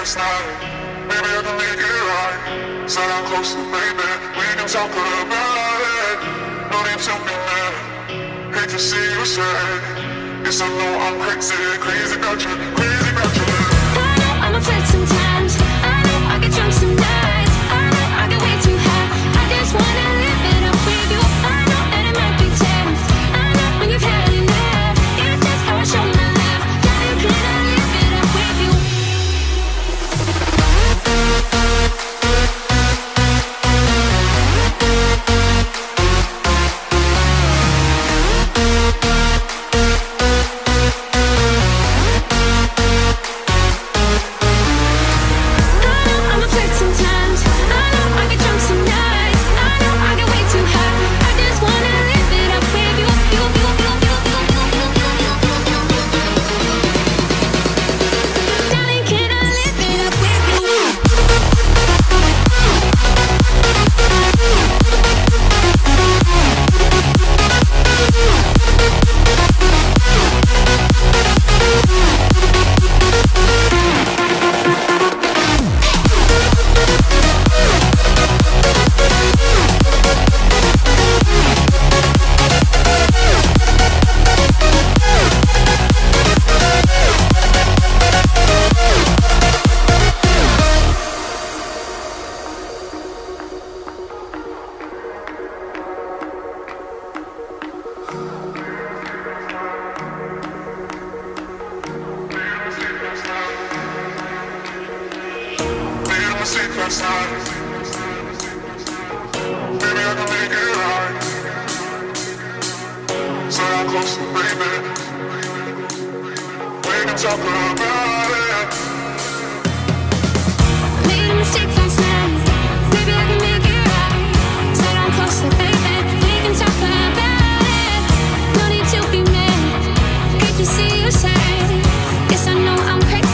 this night. Maybe I can make it right. Said I'm close to baby. We can talk about it. No need to be mad. Hate to see you sad. Yes, I know I'm crazy. Crazy about you. Crazy about you. I know I'm afraid sometimes. I know I get drunk some nights. I know I get way too high. I just wanna live it up with you. I know that it might be tense. I know when you've had enough. It's just how I show my love. Got it clean, I live it up with you. Baby, I can make it right. Say I'm close to baby. We can talk about it. Made a mistake last night. Baby, I can make it right. Say I'm close to baby. We can talk about it. No need to be mad. Hate to see you sad. Yes, I know I'm crazy.